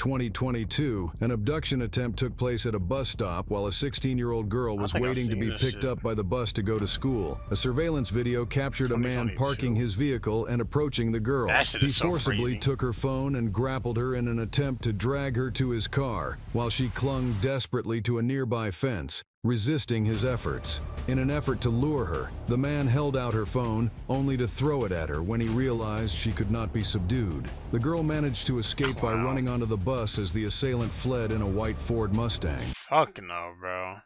2022, an abduction attempt took place at a bus stop while a 16-year-old girl was waiting to be picked up by the bus to go to school. A surveillance video captured a man parking his vehicle and approaching the girl. He forcibly took her phone and grappled her in an attempt to drag her to his car, while she clung desperately to a nearby fence, resisting his efforts. In an effort to lure her, the man held out her phone, only to throw it at her when he realized she could not be subdued. The girl managed to escape by running onto the bus as the assailant fled in a white Ford Mustang. Fuck no, bro.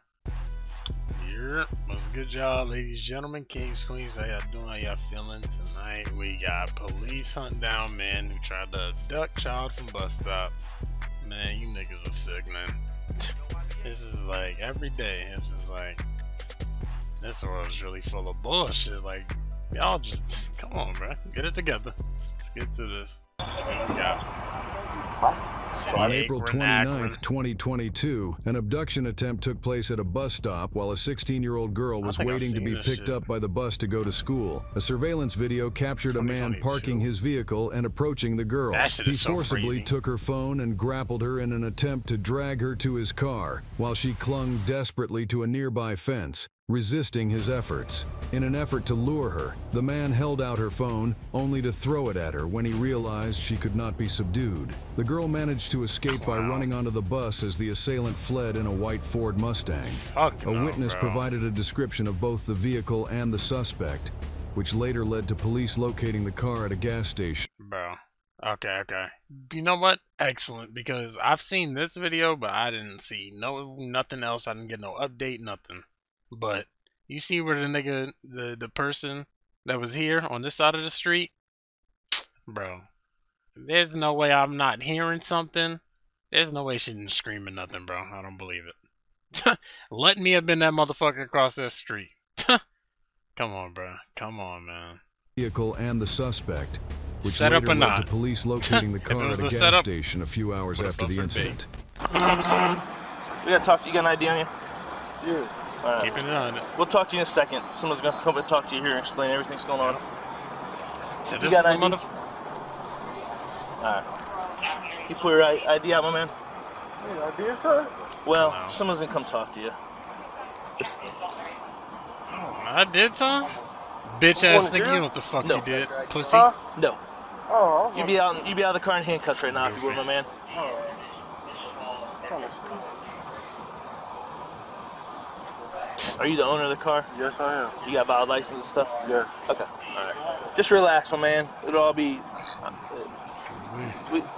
Yep, what's good, y'all? Ladies, gentlemen, kings, queens, how y'all doing? How y'all feeling tonight? We got police hunting down man who tried to abduct child from bus stop. Man, you niggas are sick, man. This is like every day. This is like, this world's really full of bullshit. Like, y'all just come on, bro. Get it together. Let's get to this. On April 29th, 2022, an abduction attempt took place at a bus stop while a 16-year-old girl was waiting to be picked up by the bus to go to school. A surveillance video captured a man parking his vehicle and approaching the girl. He forcibly took her phone and grappled her in an attempt to drag her to his car, while she clung desperately to a nearby fence, resisting his efforts. In an effort to lure her, the man held out her phone, only to throw it at her when he realized she could not be subdued. The girl managed to escape by running onto the bus as the assailant fled in a white Ford Mustang. A witness provided a description of both the vehicle and the suspect, which later led to police locating the car at a gas station. Bro. Okay. You know what? Excellent, because I've seen this video, but I didn't see nothing else. I didn't get no update, nothing. But you see where the nigga, the person that was here on this side of the street, bro, there's no way I'm not hearing something. There's no way she didn't scream or nothing, bro. I don't believe it. Let me have been that motherfucker across that street. Come on, bro. Come on, man. Vehicle and the suspect, which later led to police locating the car at a gas station a few hours after the incident. We gotta talk to you. You got an ID on you? Yeah. Keeping it on. We'll talk to you in a second. Someone's gonna come and talk to you here and explain everything's going on. So you got ID? Alright. You put your ID out, my man? Hey, ID, sir? Well, no. Someone's gonna come talk to you. Oh, I did, Tom? Bitch ass nigga, you know what the fuck you did, pussy? No. Oh, okay. You'd be out of the car in handcuffs right now if you were, my man. Oh. Are you the owner of the car? Yes, I am. You got valid license and stuff? Yes. Okay. All right. Just relax, my man. It'll all be...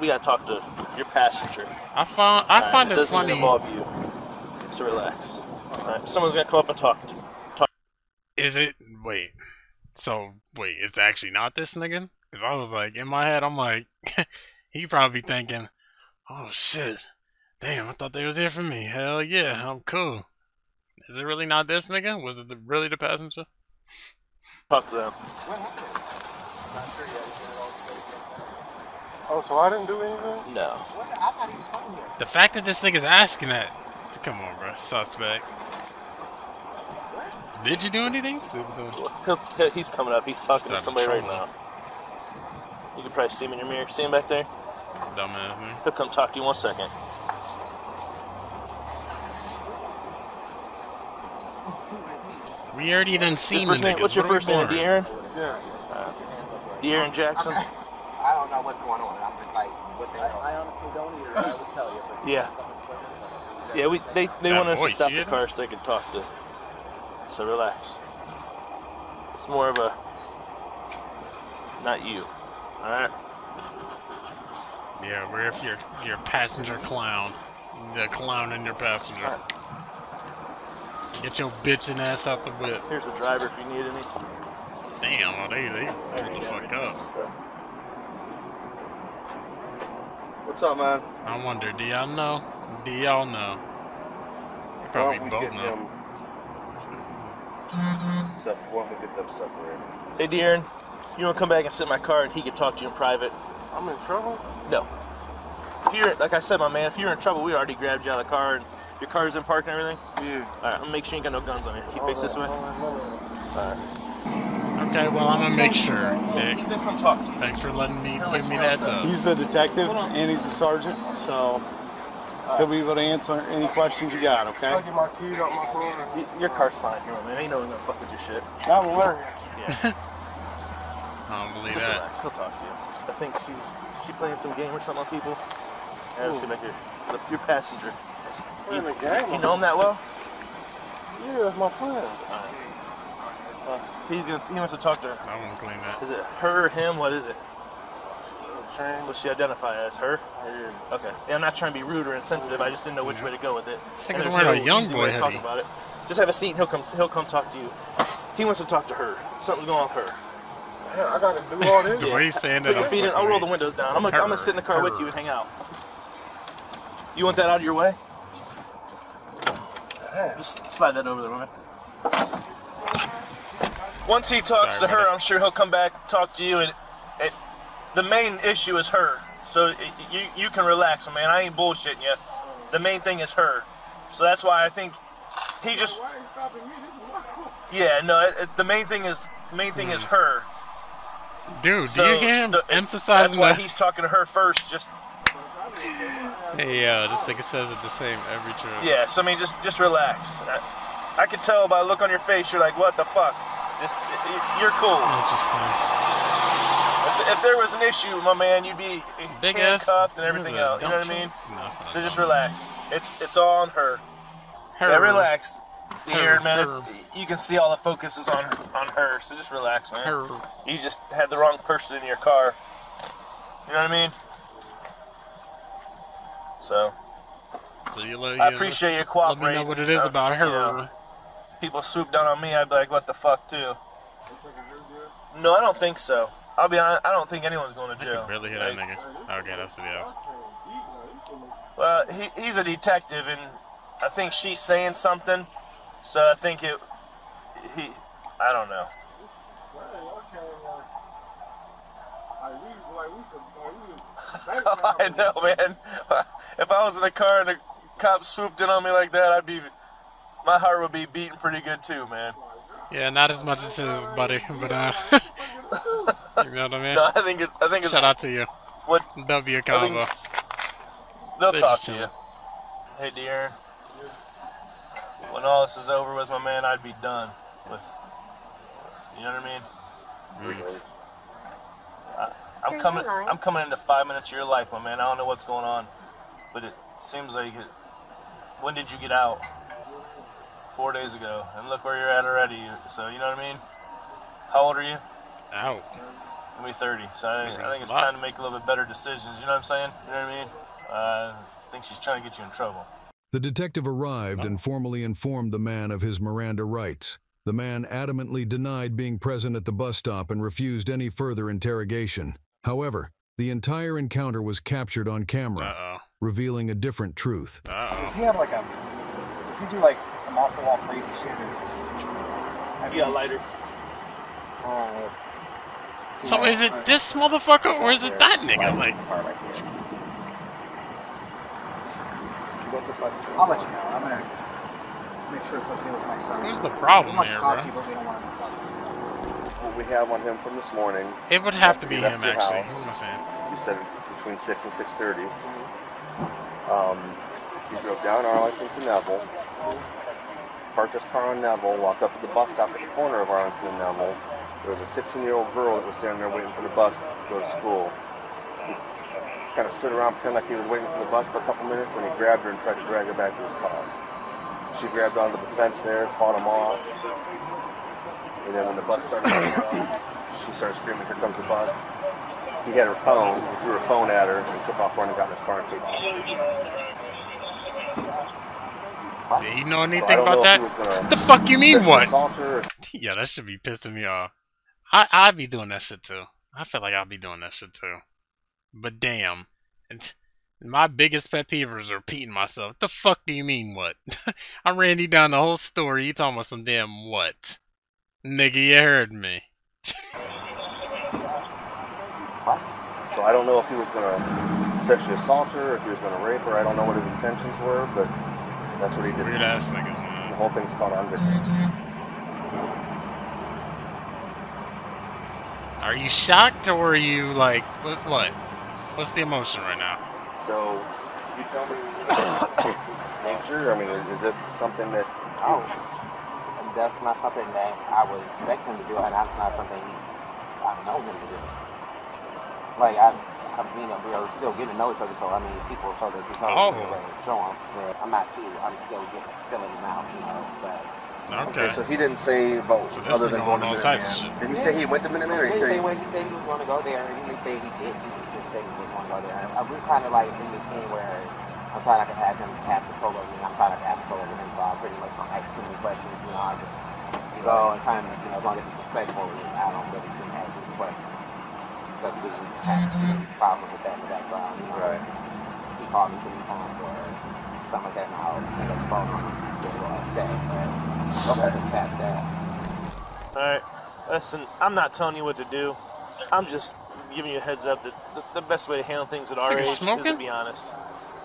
We got to talk to your passenger. I find it funny. It doesn't involve you. So relax. All right. Someone's going to come up and talk to you. Is it... Wait. So, wait. It's actually not this nigga? Because I was like, in my head, I'm like... he probably thinking, oh, shit. Damn, I thought they was here for me. Hell yeah. I'm cool. Is it really not this nigga? Was it really the passenger? Talk to them. Oh, so I didn't do anything? No. I'm not even from here. The fact that this nigga's asking that. Come on, bro. Suspect. What? Did you do anything? He's coming up. He's talking to somebody right now. You can probably see him in your mirror. See him back there? Dumbass, man. He'll come talk to you in 1 second. We already done seen the niggas. What's your first name? De'Aaron? Yeah. De'Aaron Jackson? I don't know what's going on. I'm just like, what the hell? I honestly don't either. I would tell you. But yeah. Yeah, they want us to stop the car so they can talk to. So relax. It's more of a... Not you. Alright? Yeah, we're if your passenger clown. The clown in your passenger. Get your bitchin' ass out the whip. Here's a driver if you need any. Damn, well, they pulled the fuck up. What's up, man? I wonder, do y'all know? Do y'all know? You probably both know. Why don't we get them separated? Hey, De'Aaron, you wanna come back and sit in my car and he can talk to you in private? I'm in trouble? No. If you're, like I said, my man, if you're in trouble, we already grabbed you out of the car and... Your car's in park and everything? Yeah. Alright, I'm gonna make sure you ain't got no guns on you. Can you face this way? Alright. Okay, well, I'm gonna make sure, Nick. He's in from Tuck. Thanks for letting me give me that, though. He's the detective, and he's the sergeant, so he'll be able to answer any questions you got, okay? I'll get my key, not my phone. Your car's fine if you want, man. Ain't no one gonna fuck with your shit. I will learn. Yeah. I don't believe that. Relax. He'll talk to you. I think she playing some game or something on people. Yeah, she's like your passenger. We're in the game. You know him that well? Yeah, that's my friend. Right. He wants to talk to her. I won't claim that. Is it her or him? What is it? What's she identify as? Her? Yeah. Okay. Yeah, I'm not trying to be rude or insensitive. I just didn't know which way to go with it. And there's no easy way to talk about it. Just have a seat and he'll come talk to you. He wants to talk to her. Something's going on with her. Yeah, I gotta do all this. The way he's saying that, I'll roll the windows down. I'm gonna sit in the car with you and hang out. You want that out of your way? Just slide that over there, man. Once he talks to her, I'm sure he'll come back, talk to you, and the main issue is her. So you can relax, man. I ain't bullshitting you. The main thing is her. So that's why I think he just. Why are you stopping me? Yeah, no. The main thing is her. Dude, so do you hear him emphasizing that's why he's talking to her first? Just. Hey, just like it says it the same every time. Yeah, so I mean, just relax. I could tell by the look on your face, you're like, what the fuck? Just, you're cool. Interesting. If there was an issue, my man, you'd be handcuffed and everything else. You know what I mean? No, so just relax. It's all on her. Yeah, relax. Dear, man, you can see all the focus is on her. So just relax, man. Her. You just had the wrong person in your car. You know what I mean? So I appreciate your cooperation. Let me know what it is about her. You know, people swoop down on me, I'd be like, what the fuck, too? No, I don't think so. I'll be honest, I don't think anyone's going to jail. Really hit that nigga. Okay, that's the house. Well, he's a detective, and I think she's saying something, so I think I don't know. I know, man. If I was in a car and a cop swooped in on me like that, my heart would be beating pretty good too, man. Yeah, not as much as his buddy, but you know what I mean? No, I think it's shout out to you. What W combo? They'll talk to you. Hey, De'Aaron. When all this is over with, my man, I'd be done with. You know what I mean? Really? I'm coming into 5 minutes of your life, my man. I don't know what's going on, but it seems like it. When did you get out? 4 days ago, and look where you're at already. So you know what I mean? How old are you? Out. I'm gonna be 30. So I think it's time to make a little bit better decisions. You know what I'm saying? You know what I mean? I think she's trying to get you in trouble. The detective arrived and formally informed the man of his Miranda rights. The man adamantly denied being present at the bus stop and refused any further interrogation. However, the entire encounter was captured on camera, revealing a different truth. Does he have like a... Does he do like some off-the-wall crazy shit? Or just, a lighter. So is it this motherfucker or is it that nigga? Like... What the fuck? I'll let you know. I'm gonna... Make sure it's okay with my son. Who's the problem here, bro? What we have on him from this morning... It would have to be him, actually. Who am I saying? You said between 6 and 6:30. He drove down Arlington to Neville, parked his car on Neville, walked up to the bus stop at the corner of Arlington and Neville. There was a 16-year-old girl that was standing there waiting for the bus to go to school. He kind of stood around pretending like he was waiting for the bus for a couple minutes, and he grabbed her and tried to drag her back to his car. She grabbed onto the fence there, fought him off, and then when the bus started coming up, she started screaming, here comes the bus. He had her phone, he threw her phone at her, and took off running, got in his car and came off. Did he know anything about that? What the fuck you mean what? Yeah, that should be pissing me off. I'd be doing that shit too. I feel like I'd be doing that shit too. But damn. My biggest pet peeve is repeating myself. The fuck do you mean what? I ran you down the whole story. You talking about some damn what? Nigga, you heard me. What? So I don't know if he was going to sexually assault her, if he was going to rape her. I don't know what his intentions were, but that's what he did. Weird ass niggas, man. The whole thing's caught on video. Are you shocked, or are you like, what? What's the emotion right now? So, you tell me nature, I mean, is it something that... Oh, that's not something that I would expect him to do, and that's not something I know him to do. Like, I mean, we are still getting to know each other, so I mean, people so that you know, show them. Yeah. I'm not too, I'm still getting, filling them out, you know, but... Okay. Okay, so he didn't say about so other than going to Minuteman. Did he say he went to Minuteman, or he said he was going to go there? He didn't say he did. He just said he was going to go there. We kind of like in this thing where I'm trying not to have him have control over me. I'm trying not to have control over him, so I pretty much don't ask too many questions. You know, I just go and kind of, you know, as long as it's respectful, I don't really seem to ask any questions. Because we have problems with that in the background. You know? Right. He called me too many times or something like that, and I'll pick up the phone and get a little upset. But, okay. Alright, listen, I'm not telling you what to do. I'm just giving you a heads up that the best way to handle things at our age is to be honest.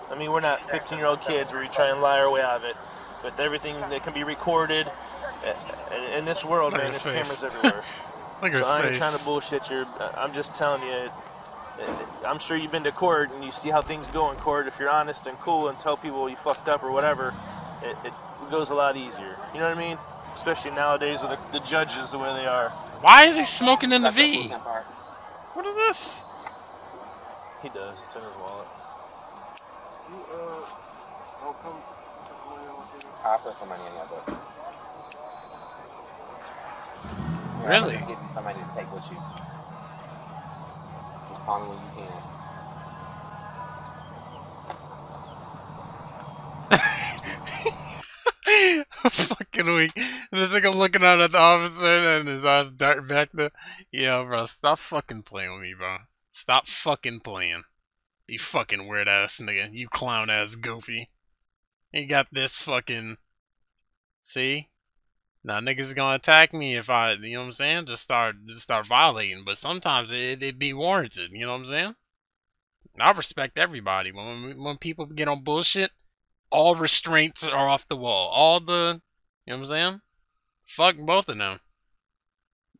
I mean, we're not 15-year-old kids where you try and lie our way out of it. But everything that can be recorded in this world, man, there's cameras everywhere. So I ain't trying to bullshit you. I'm just telling you, I'm sure you've been to court and you see how things go in court. If you're honest and cool and tell people you fucked up or whatever, it goes a lot easier. You know what I mean? Especially nowadays with the judges the way they are. Why is he smoking in the V? What is this? He does. It's in his wallet. You, I'll put some money in your book. Really? Just give you somebody to take with you. Just call me when you can. Fucking weak. This nigga looking out at the officer and his eyes dart back to. Yeah, bro, stop fucking playing with me, bro. Stop fucking playing. You fucking weird ass nigga. You clown ass goofy. You got this fucking. See? Now niggas gonna attack me if I, you know what I'm saying? Just start violating. But sometimes it be warranted. You know what I'm saying? I respect everybody. When people get on bullshit, all restraints are off the wall. All the, you know what I'm saying? Fuck both of them.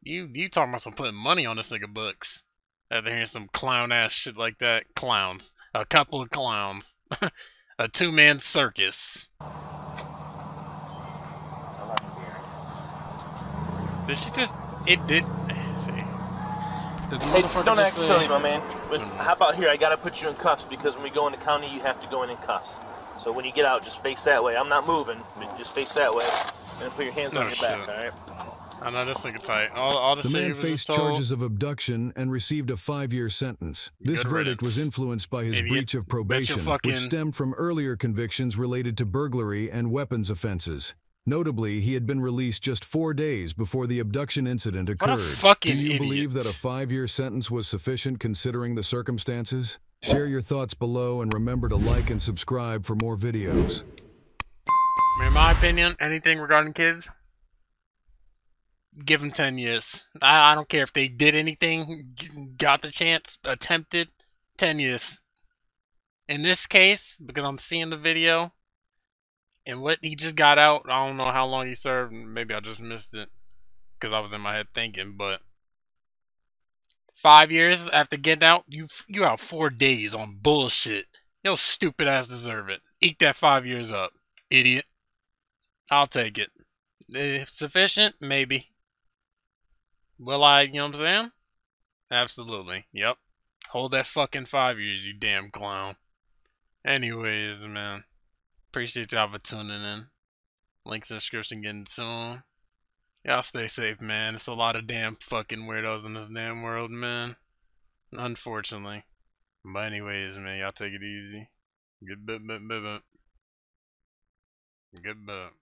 You talking about some putting money on this nigga books. After hearing some clown ass shit like that. Clowns. A couple of clowns. A two-man circus. Did she just... It did... Hey, don't act silly, my man. But how about here, I gotta put you in cuffs because when we go into county, you have to go in cuffs. So when you get out, just face that way. I'm not moving, but just face that way. And put your hands on your back, alright? I know this thing is tight. All the man faced charges of abduction and received a 5-year sentence. This verdict was influenced by his breach of probation, which stemmed from earlier convictions related to burglary and weapons offenses. Notably, he had been released just 4 days before the abduction incident occurred. Do you believe that a 5-year sentence was sufficient considering the circumstances? Share your thoughts below and remember to like and subscribe for more videos. In my opinion, anything regarding kids, give them 10 years. I don't care if they did anything, got the chance, attempted, 10 years. In this case, because I'm seeing the video, and what he just got out, I don't know how long he served, maybe I just missed it, because I was in my head thinking, but... 5 years after getting out, you out 4 days on bullshit. Your stupid ass deserve it. Eat that 5 years up, idiot. I'll take it. If sufficient, maybe. Will I, you know what I'm saying? Absolutely, yep. Hold that fucking 5 years, you damn clown. Anyways, man. Appreciate y'all for tuning in. Links in the description getting soon. Y'all stay safe, man. It's a lot of damn fucking weirdos in this damn world, man. Unfortunately. But anyways, man, y'all take it easy. Good bit.